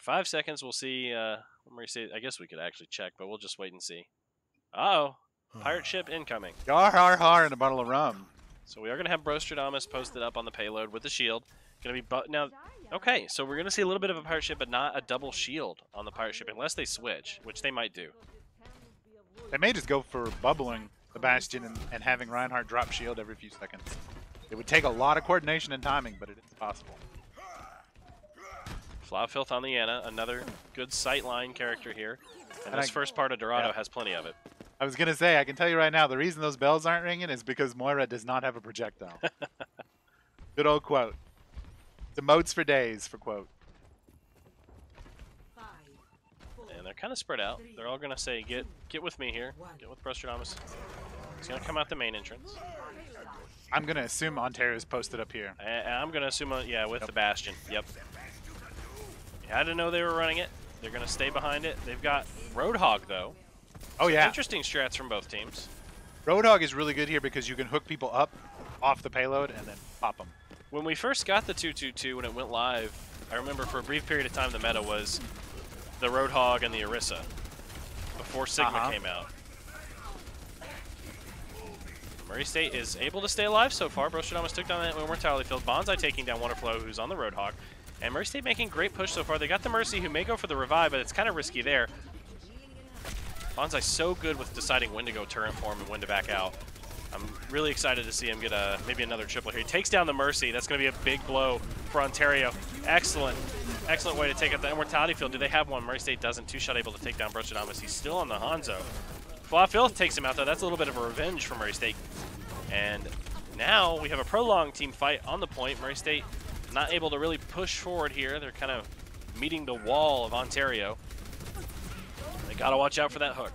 5 seconds. We'll see. Murray State, I guess we could actually check, but we'll just wait and see. Uh-oh. Pirate ship incoming. Yar, har, har, and a bottle of rum. So we are going to have Brostradamus posted up on the payload with the shield. Going to be now. Okay, so we're going to see a little bit of a pirate ship, but not a double shield on the pirate ship, unless they switch, which they might do. They may just go for bubbling the Bastion and having Reinhardt drop shield every few seconds. It would take a lot of coordination and timing, but it is possible. Flauphilth on the Anna, another good sightline character here. And this first part of Dorado has plenty of it. I was going to say, I can tell you right now, the reason those bells aren't ringing is because Moira does not have a projectile. Good old Quote. Demotes for days for Quote. And they're kind of spread out. They're all going to say, get with me here. Get with Brostradamus. He's going to come out the main entrance. I'm going to assume Ontario's posted up here. I'm going to assume, yeah, with the Bastion. Yep. You had to know they were running it. They're going to stay behind it. They've got Roadhog, though. Oh, yeah. Interesting strats from both teams. Roadhog is really good here because you can hook people up off the payload and then pop them. When we first got the 2-2-2 when it went live, I remember for a brief period of time the meta was the Roadhog and the Orisa before Sigma came out. Murray State is able to stay alive so far. Brostradamus took down that entirely filled. Banzai taking down Waterflow, who's on the Roadhog. And Murray State making great push so far. They got the Mercy, who may go for the revive, but it's kind of risky there. Banzai's so good with deciding when to go turret form and when to back out. I'm really excited to see him get a maybe another triple here. He takes down the Mercy. That's going to be a big blow for Ontario. Excellent. Excellent way to take out the Immortality Field. Do they have one? Murray State doesn't. Two-shot able to take down Brostradamus. He's still on the Hanzo. Flauphilth takes him out, though. That's a little bit of a revenge for Murray State. And now we have a prolonged team fight on the point. Murray State not able to really push forward here. They're kind of meeting the wall of Ontario. They got to watch out for that hook.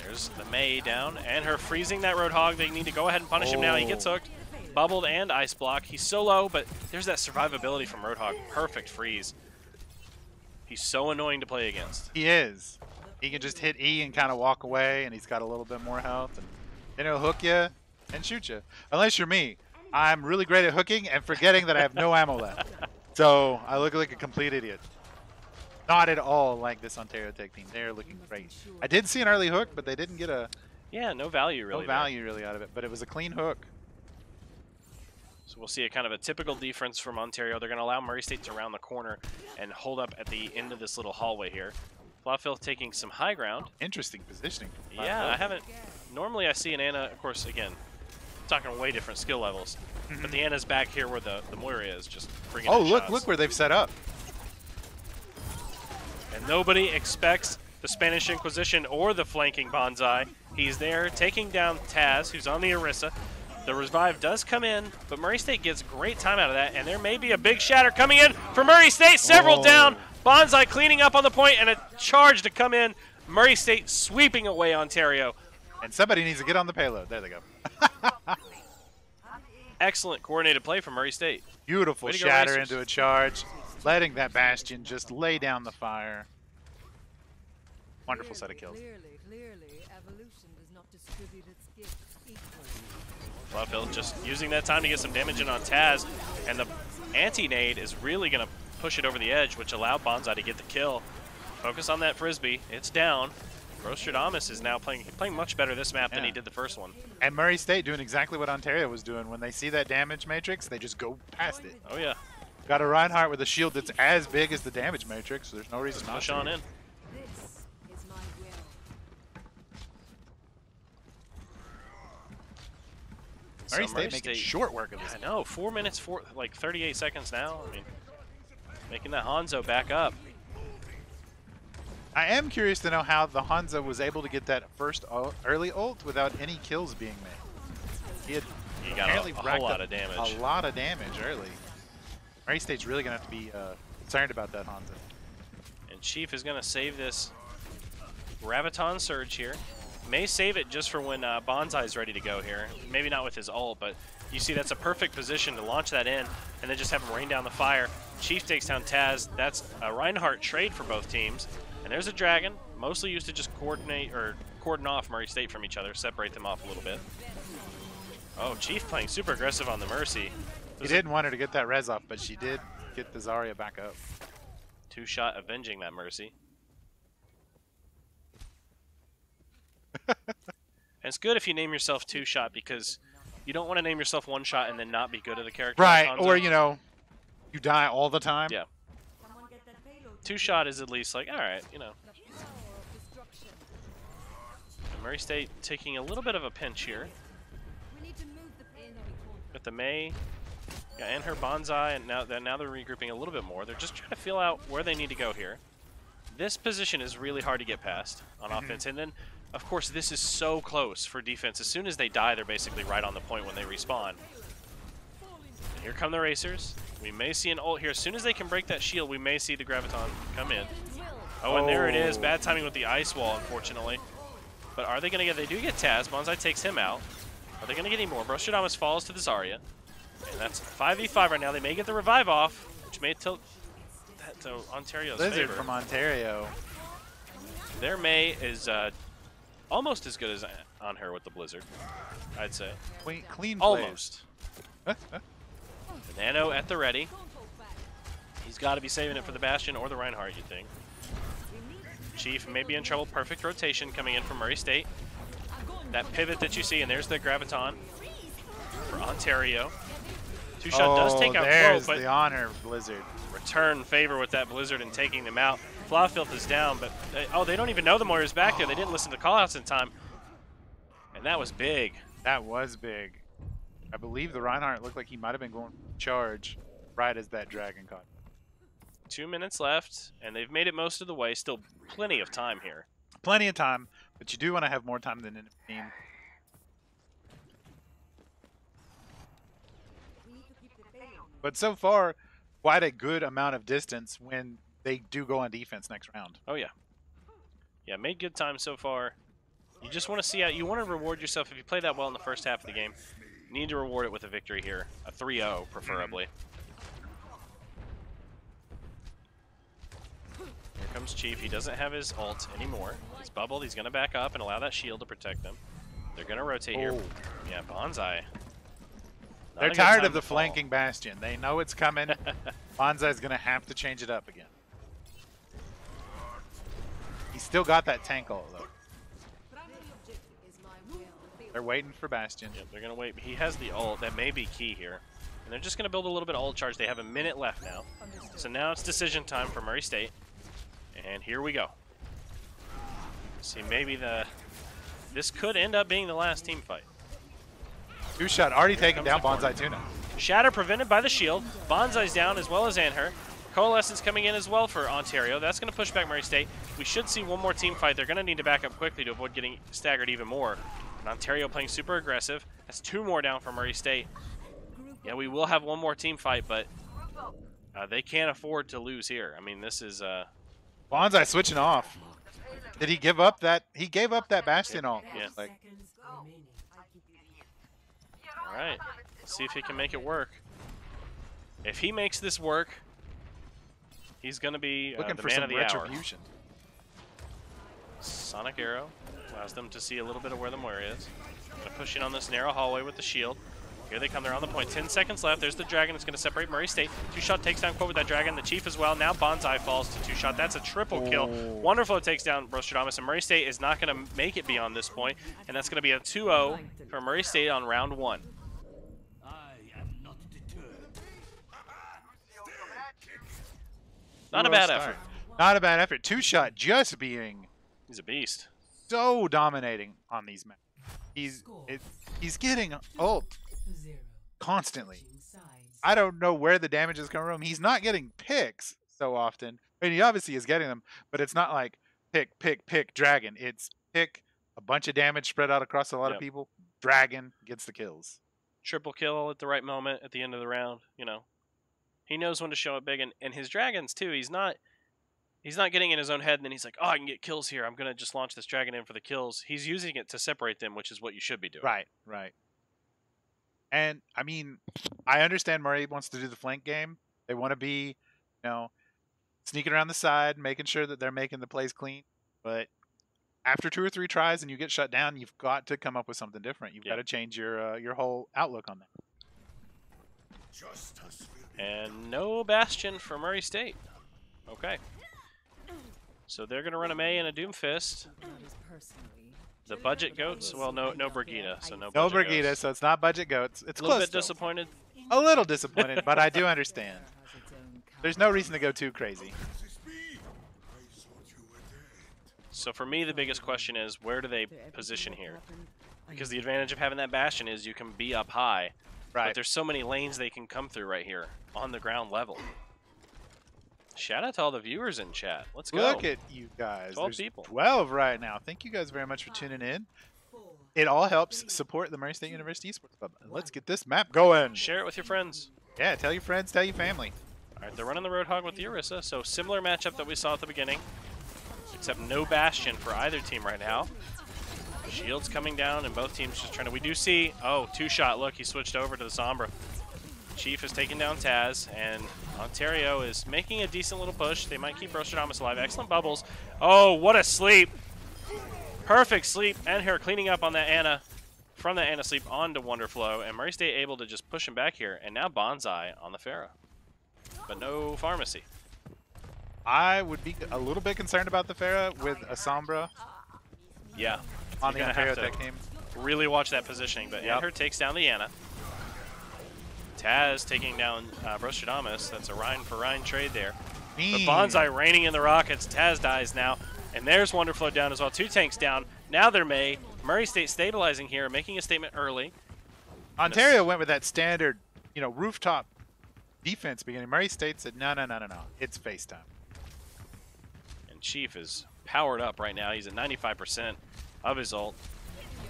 There's the May down, and her freezing that Roadhog. They need to go ahead and punish him now. He gets hooked, bubbled, and ice block. He's so low, but there's that survivability from Roadhog. Perfect freeze. He's so annoying to play against. He is. He can just hit E and kind of walk away, and he's got a little bit more health. And then he'll hook you and shoot you. Unless you're me. I'm really great at hooking and forgetting that I have no ammo left. So I look like a complete idiot. Not at all like this Ontario Tech team. They're looking great. I did see an early hook, but they didn't get a... Yeah, no value really. No value really out of it, but it was a clean hook. So we'll see a kind of a typical defense from Ontario. They're going to allow Murray State to round the corner and hold up at the end of this little hallway here. Flauphilth taking some high ground. Interesting positioning. Yeah, I haven't... Normally I see an Anna, of course, again, talking way different skill levels. But the Anna's back here where the Moira is, just bringing in shots. Look where they've set up. And nobody expects the Spanish Inquisition or the flanking Banzai. He's there taking down Taz, who's on the Orisa. The revive does come in, but Murray State gets great time out of that, and there may be a big shatter coming in for Murray State. Several down. Banzai cleaning up on the point, and a charge to come in. Murray State sweeping away Ontario. And somebody needs to get on the payload. There they go. Excellent coordinated play from Murray State. Beautiful shatter into a charge. Letting that Bastion just lay down the fire. Wonderful set of kills. Flauphilth just using that time to get some damage in on Taz. And the anti-nade is really going to push it over the edge, which allowed Banzai to get the kill. Focus on that Frisbee. It's down. Brostradamus is now playing much better this map than he did the first one. And Murray State doing exactly what Ontario was doing. When they see that damage matrix, they just go past it. Oh, yeah. Got a Reinhardt with a shield that's as big as the damage matrix, so there's no reason not to. Push on in. This is my will. Murray State making short work of this. I know, 4 minutes, like 38 seconds now. I mean, making that Hanzo back up. I am curious to know how the Hanzo was able to get that first early ult without any kills being made. He got a whole lot of damage. A lot of damage early. Murray State's really going to have to be concerned about that Hanzo. And Chief is going to save this Raviton Surge here. May save it just for when Banzai's ready to go here. Maybe not with his ult, but you see that's a perfect position to launch that in and then just have him rain down the fire. Chief takes down Taz. That's a Reinhardt trade for both teams. And there's a Dragon, mostly used to just coordinate or cordon off Murray State from each other, separate them off a little bit. Oh, Chief playing super aggressive on the Mercy. He didn't want her to get that res off, but she did get the Zarya back up. Two-shot avenging that mercy. And it's good if you name yourself Two-shot, because you don't want to name yourself One-shot and then not be good at the character. Right, or, you know, you die all the time. Yeah. Two-shot is at least like, all right, you know. And Murray State taking a little bit of a pinch here. Got the May, yeah, and her Banzai, and now they're regrouping a little bit more. They're just trying to feel out where they need to go here. This position is really hard to get past on offense, and then, of course, this is so close for defense. As soon as they die, they're basically right on the point when they respawn. And here come the racers. We may see an ult here. As soon as they can break that shield, we may see the Graviton come in. Oh, and there it is. Bad timing with the ice wall, unfortunately. But are they going to get... They do get Taz. Banzai takes him out. Are they going to get any more? Brostradamus falls to the Zarya. And that's 5v5 right now. They may get the revive off, which may tilt that to Ontario's favor. Blizzard from Ontario. Their May is almost as good as on her with the Blizzard, I'd say. Wait, clean play. Almost. Nano at the ready. He's got to be saving it for the Bastion or the Reinhardt, you'd think. Chief may be in trouble. Perfect rotation coming in from Murray State. That pivot that you see, and there's the Graviton for Ontario. Two-shot does take out Quote, but the honor Blizzard. Return favor with that Blizzard and taking them out. Flauphilth is down, but they don't even know the Moir's back there. They didn't listen to the callouts in time, and that was big. That was big. I believe the Reinhardt looked like he might have been going to charge right as that dragon caught. 2 minutes left, and they've made it most of the way. Still plenty of time here. Plenty of time, but you do want to have more time than an enemy team. But so far, quite a good amount of distance when they do go on defense next round. Oh, yeah. Yeah, made good time so far. You just want to see how you want to reward yourself if you play that well in the first half of the game. Need to reward it with a victory here. A 3-0, preferably. Here comes Chief. He doesn't have his ult anymore. His bubble, he's going to back up and allow that shield to protect them. They're going to rotate here. Yeah, Banzai. They're tired of the flanking Bastion. They know it's coming. Banzai's going to have to change it up again. He's still got that tank ult, though. They're waiting for Bastion. Yep, they're going to wait. He has the ult. That may be key here. And they're just going to build a little bit of ult charge. They have a minute left now. So now it's decision time for Murray State. And here we go. See, maybe this could end up being the last team fight. Two-shot already taken down Banzai Tuna. Shatter prevented by the shield. Banzai's down as well as Enher. Coalescence coming in as well for Ontario. That's going to push back Murray State. We should see one more team fight. They're going to need to back up quickly to avoid getting staggered even more. And Ontario playing super aggressive. That's two more down for Murray State. Yeah, we will have one more team fight, but they can't afford to lose here. I mean, this is... Banzai switching off. Did he give up that... He gave up that Bastion ult. Yeah. Like... All right. Let's see if he can make it work. If he makes this work... He's going to be looking for some retribution. Sonic Arrow allows them to see a little bit of where the Moira is. Going to push in on this narrow hallway with the shield. Here they come. They're on the point. 10 seconds left. There's the Dragon. It's going to separate Murray State. Two-shot takes down Quote with that Dragon. The Chief as well. Now Banzai falls to Two-shot. That's a triple kill. Wonderful takes down Brostradamus, and Murray State is not going to make it beyond this point, and that's going to be a 2-0 for Murray State on round one. Not a bad effort. Not a bad effort. Two-shot just being... He's a beast. So dominating on these maps. He's getting ult constantly. I don't know where the damage is coming from. He's not getting picks so often. I mean, he obviously is getting them, but it's not like pick, pick, pick, Dragon. It's pick, a bunch of damage spread out across a lot of people. Dragon gets the kills. Triple kill at the right moment at the end of the round, you know. He knows when to show it big, and his dragons too. He's not getting in his own head, and then he's like, "Oh, I can get kills here. I'm gonna just launch this dragon in for the kills." He's using it to separate them, which is what you should be doing. Right, right. And I mean, I understand Murray wants to do the flank game. They want to be, you know, sneaking around the side, making sure that they're making the plays clean. But after 2 or 3 tries and you get shut down, you've got to come up with something different. You've got to change your whole outlook on that. Justice will And no Bastion for Murray State. Okay. So they're going to run a May and a Doomfist. The budget goats? Well, no Brigida, so no budget goats. No Brigida, so it's not budget goats. It's close. A little bit disappointed. A little disappointed, but I do understand. There's no reason to go too crazy. So for me, the biggest question is, where do they position here? Because the advantage of having that Bastion is you can be up high. Right. But there's so many lanes they can come through right here on the ground level. Shout out to all the viewers in chat. Let's go. Look at you guys. 12 There's people. 12 right now. Thank you guys very much for tuning in. It all helps support the Murray State University Esports Club. Let's get this map going. Share it with your friends. Yeah, tell your friends, tell your family. All right, they're running the Roadhog with the Orisa. So similar matchup that we saw at the beginning, except no Bastion for either team right now. Shields coming down and both teams just trying to... We do see... Oh, Two-Shot. Look, he switched over to the Sombra. Chief has taken down Taz, and Ontario is making a decent little push. They might keep Brostradamus alive. Excellent bubbles. Oh, what a sleep. Perfect sleep. Enher cleaning up on that Anna, from that Anna sleep onto Wonderflow, and Murray State able to just push him back here, and now Banzai on the Pharaoh. But no Pharmacy. I would be a little bit concerned about the Pharaoh with a Sombra. Yeah. On the Ontario Tech game. Really watch that positioning, but Enher takes down the Anna. Taz taking down Brostradamus. That's a Rhine for Rhine trade there. But Banzai raining in the rockets. Taz dies now. And there's Wonderflow down as well. Two tanks down. Now they're May. Murray State stabilizing here, making a statement early. Ontario went with that standard, you know, rooftop defense beginning. Murray State said, no, no, no, no, no. It's face time. And Chief is powered up right now. He's at 95% of his ult.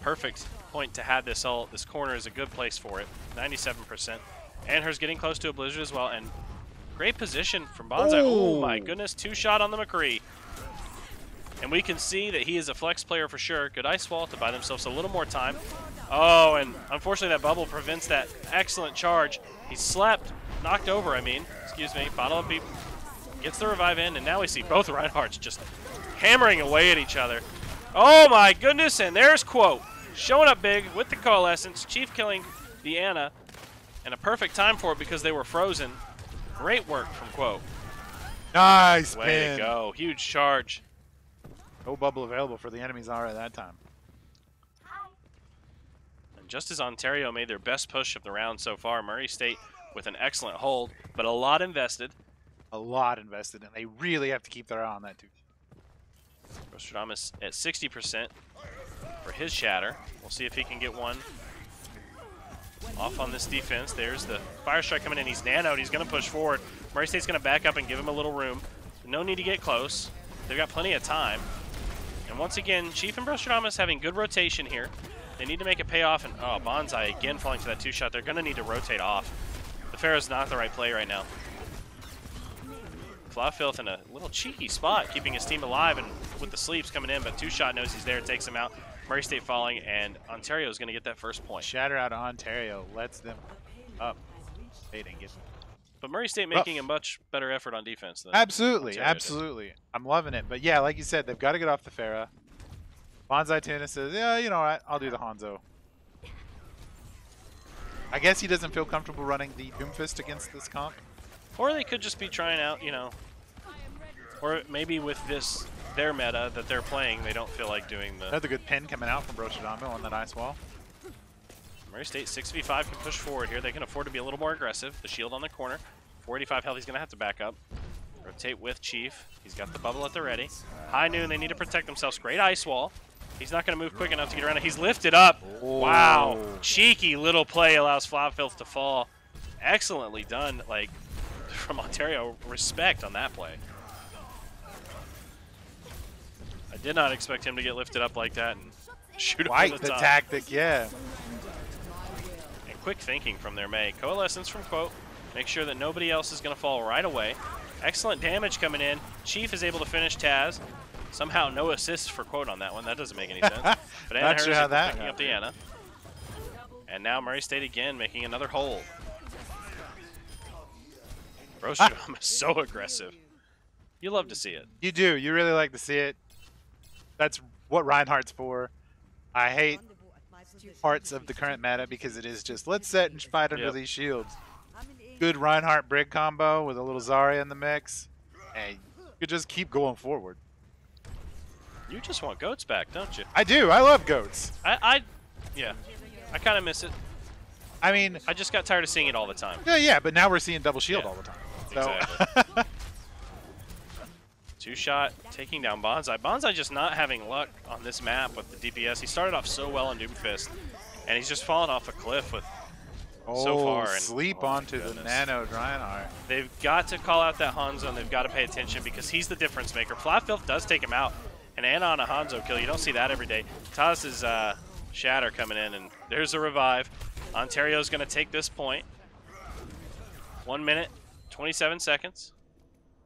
Perfect point to have this ult. This corner is a good place for it. 97%. And her's getting close to a Blizzard as well. And great position from Banzai. Oh my goodness. Two-shot on the McCree. And we can see that he is a flex player for sure. Good Ice Wall to buy themselves a little more time. Oh, and unfortunately that bubble prevents that excellent charge. He's slapped, knocked over, I mean. Excuse me. Bottle of Beep gets the revive in. And now we see both Reinhardts just hammering away at each other. Oh my goodness. And there's Quote. Showing up big with the Coalescence. Chief killing the Anna. And a perfect time for it because they were frozen. Great work from Quo. Nice, man. Way to go. Huge charge. No bubble available for the enemies already that time. And just as Ontario made their best push of the round so far, Murray State with an excellent hold, but a lot invested. A lot invested, and they really have to keep their eye on that, too. Brostradamus at 60%. For his shatter. We'll see if he can get one off on this defense. There's the fire strike coming in. He's nanoed. He's going to push forward. Murray State's going to back up and give him a little room. No need to get close. They've got plenty of time. And once again, Chief and Brostradamus having good rotation here. They need to make it pay off. And oh, Banzai again falling to that Two-Shot. They're going to need to rotate off. The Pharaoh's not the right play right now. Flauphilth in a little cheeky spot, keeping his team alive and with the sleeps coming in. But Two-Shot knows he's there, takes him out. Murray State falling, and Ontario is going to get that first point. Shatter out of Ontario lets them up. They didn't get them. But Murray State making a much better effort on defense. Than absolutely, Ontario absolutely. Did. I'm loving it. But yeah, like you said, they've got to get off the Pharah. Banzai Tuna says, yeah, you know what? I'll do the Hanzo. I guess he doesn't feel comfortable running the Doomfist against this comp. Or they could just be trying out, you know, or maybe with this... their meta that they're playing, they don't feel like doing the... Another good pin coming out from Brostradamus on that Ice Wall. Murray State 6v5 can push forward here. They can afford to be a little more aggressive. The shield on the corner. 485 health, he's going to have to back up. Rotate with Chief. He's got the bubble at the ready. High noon, they need to protect themselves. Great Ice Wall. He's not going to move quick enough to get around it. He's lifted up. Oh. Wow. Cheeky little play allows Flauphilth to fall. Excellently done, like, from Ontario. Respect on that play. Did not expect him to get lifted up like that and shoot him from the top. The tactic, yeah. And quick thinking from their May. Coalescence from Quote. Make sure that nobody else is going to fall right away. Excellent damage coming in. Chief is able to finish Taz. Somehow no assist for Quote on that one. That doesn't make any sense. But Anna Harris is picking up the Anna. And now Murray State again making another hold. Brostradamus is so aggressive. You love to see it. You do. You really like to see it. That's what Reinhardt's for. I hate parts of the current meta because it is just, let's set and fight under these shields. good Reinhardt Brig combo with a little Zarya in the mix, and you could just keep going forward. You just want goats back, don't you? I do. I love goats. Yeah. I kind of miss it. I mean, I just got tired of seeing it all the time. Yeah, yeah, but now we're seeing double shield all the time. So. Exactly. Two-shot taking down Banzai. Banzai just not having luck on this map with the DPS. He started off so well on Doomfist, and he's just fallen off a cliff with so far. And, onto the nano Reinhardt. They've got to call out that Hanzo, and they've got to pay attention because he's the difference maker. Flauphilth does take him out, and Anna on a Hanzo kill. You don't see that every day. Taz's Shatter coming in, and there's a revive. Ontario's going to take this point. 1 minute, 27 seconds.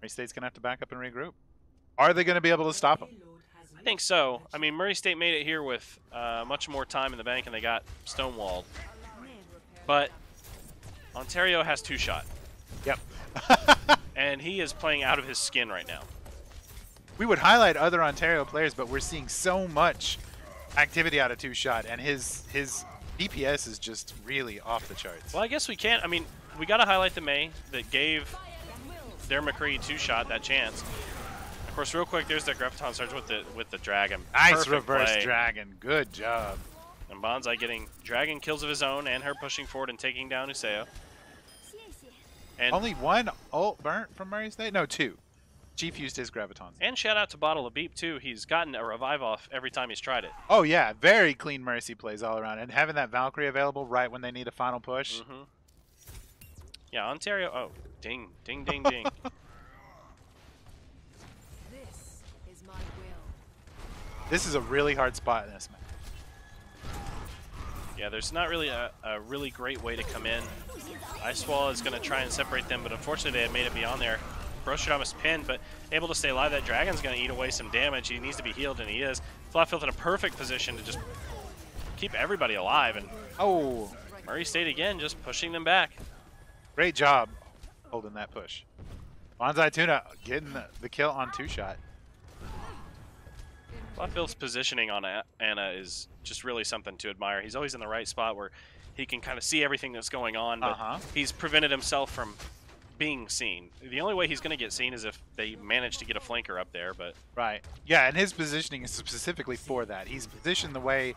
Murray State's going to have to back up and regroup. Are they going to be able to stop them? I think so. I mean, Murray State made it here with much more time in the bank, and they got stonewalled. But Ontario has two-shot. Yep. And he is playing out of his skin right now. We would highlight other Ontario players, but we're seeing so much activity out of two-shot, and his DPS is just really off the charts. Well, I guess we can't. I mean, we got to highlight the May that gave their McCree two-shot that chance. Of course, real quick, there's the Graviton Surge with the Dragon. Nice reverse Dragon. Good job. And Banzai getting Dragon kills of his own, and her pushing forward and taking down Useo. And only one ult burnt from Murray State? No, two. Chief used his Graviton. And shout out to Bottle of Beep, too. He's gotten a revive off every time he's tried it. Oh, yeah. Very clean Mercy plays all around. And having that Valkyrie available right when they need a final push. Mm-hmm. Yeah, Ontario. Oh, ding, ding, ding, ding. This is my will. This is a really hard spot in this match. Yeah, there's not really a really great way to come in. Icewall is going to try and separate them, but unfortunately they had made it beyond there. Brostradamus pinned, but able to stay alive. That Dragon's going to eat away some damage. He needs to be healed, and he is. Flauphilth in a perfect position to just keep everybody alive. And oh, Murray State again just pushing them back. Great job holding that push. Banzai Tuna getting the kill on two-shot. Flauphilth's positioning on Anna is just really something to admire. He's always in the right spot where he can kind of see everything that's going on, but he's prevented himself from being seen. The only way he's going to get seen is if they manage to get a flanker up there, but yeah, and his positioning is specifically for that. He's positioned the way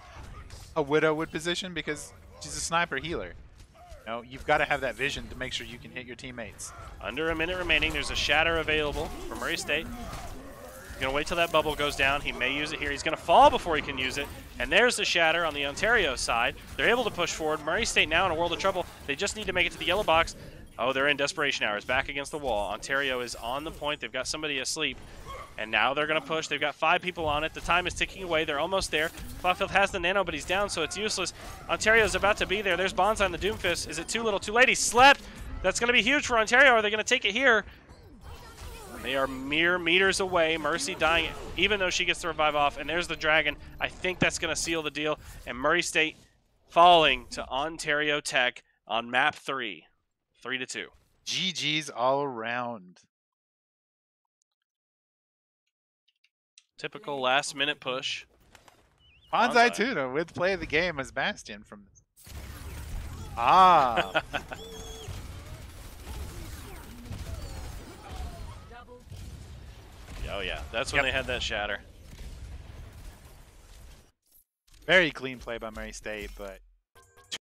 a Widow would position because she's a sniper healer. You know, you've got to have that vision to make sure you can hit your teammates. Under a minute remaining, there's a shatter available for Murray State. He's going to wait till that bubble goes down. He may use it here. He's going to fall before he can use it. And there's the shatter on the Ontario side. They're able to push forward. Murray State now in a world of trouble. They just need to make it to the yellow box. Oh, they're in desperation hours, back against the wall. Ontario is on the point. They've got somebody asleep, and now they're going to push. They've got 5 people on it. The time is ticking away. They're almost there. Flauphilth has the nano, but he's down, so it's useless. Ontario's about to be there. There's Banzai on the Doomfist. Is it too little, too late? He slept. That's going to be huge for Ontario. Are they going to take it here? And they are mere meters away. Mercy dying, even though she gets the revive off, and there's the Dragon. I think that's going to seal the deal, and Murray State falling to Ontario Tech on map 3. 3-2. GG's all around. Typical last minute push. Banzai Tuna with play of the game as Bastion from this. Ah. Oh yeah, that's when they had that shatter. Very clean play by Murray State, but